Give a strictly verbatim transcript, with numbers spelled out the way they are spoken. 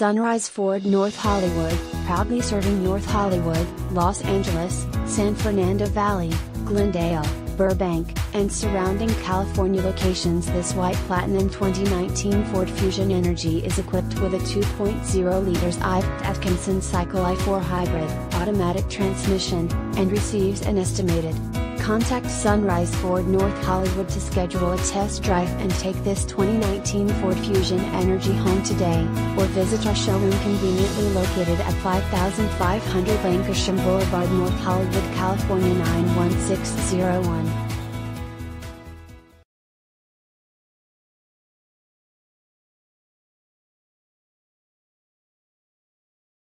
Sunrise Ford North Hollywood, proudly serving North Hollywood, Los Angeles, San Fernando Valley, Glendale, Burbank, and surrounding California locations. This White Platinum twenty nineteen Ford Fusion Energi is equipped with a two point oh liters Atkinson Cycle I four hybrid automatic transmission, and receives an estimated. Contact Sunrise Ford North Hollywood to schedule a test drive and take this twenty nineteen Ford Fusion Energi home today, or visit our showroom conveniently located at fifty-five hundred Lancashire Boulevard, North Hollywood, California nine one six zero one.